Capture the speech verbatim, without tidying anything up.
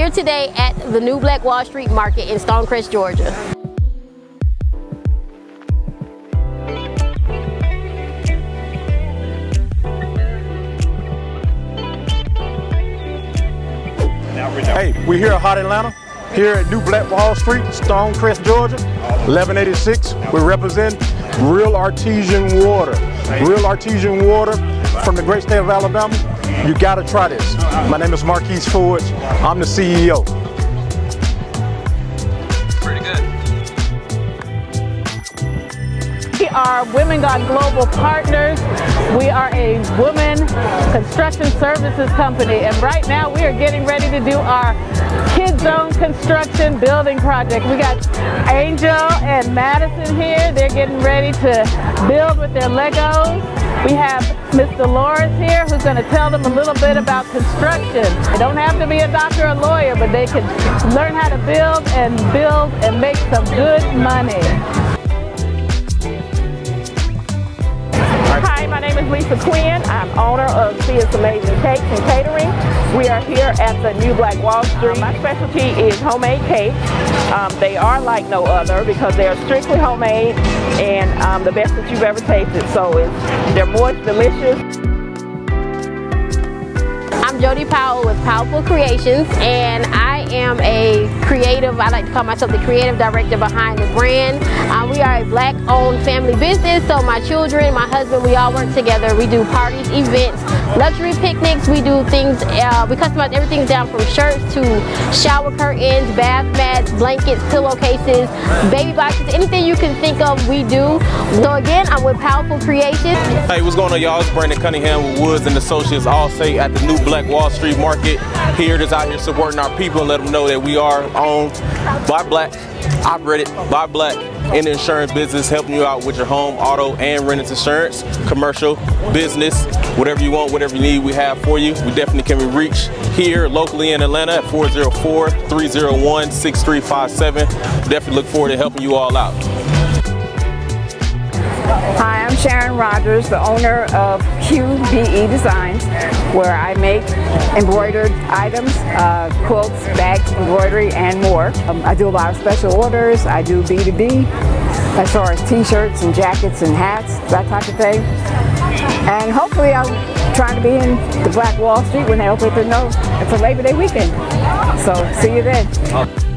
here today at the New Black Wall Street Market in Stonecrest, Georgia. Hey, we're here at Hot Atlanta, here at New Black Wall Street, Stonecrest, Georgia, eleven eighty-six. We represent real artesian water, real artesian water from the great state of Alabama. You gotta try this. My name is Marquise Forge. I'm the C E O. Pretty good. We are Women Got Global Partners. We are a woman construction services company, and right now we are getting ready to do our Kids Zone construction building project. We got Angel and Madison here. They're getting ready to build with their Legos. We have Miz Dolores here who's going to tell them a little bit about construction. They don't have to be a doctor or lawyer, but they can learn how to build and build and make some good money. Hi, my name is Lisa Quinn. I'm owner of C S Amazing Cakes and Catering. We are here at the New Black Wall Street. My specialty is homemade cakes. Um, they are like no other because they are strictly homemade and um, the best that you've ever tasted. So it's, they're moist, delicious. I'm Jody Powell with Powerful Creations, and I am a creative, I like to call myself the creative director behind the brand. Um, we are a black owned family business, so my children, my husband, we all work together. We do parties, events, luxury picnics, we do things, uh, we customize everything down from shirts to shower curtains, bath mats, blankets, pillowcases, baby boxes, anything you can think of, we do. So again, I'm with Powerful Creations. Hey, what's going on, y'all? It's Brandon Cunningham with Woods and Associates Allstate at the New Black Wall Street Market. Here, just out here supporting our people and let them know that we are owned by black, operated by black, in the insurance business, helping you out with your home, auto, and renters insurance, commercial, business, whatever you want, whatever you need, we have for you. We definitely can be reached here locally in Atlanta at four zero four, three zero one, six three five seven. Definitely look forward to helping you all out. Hi, I'm Sharon Rogers, the owner of Q B E Designs, where I make embroidered items, uh, quilts, bags, embroidery, and more. Um, I do a lot of special orders. I do B to B as far as t-shirts and jackets and hats, that type of thing. And hopefully I'm trying to be in the Black Wall Street when they open up their nose for Labor Day weekend. So see you then.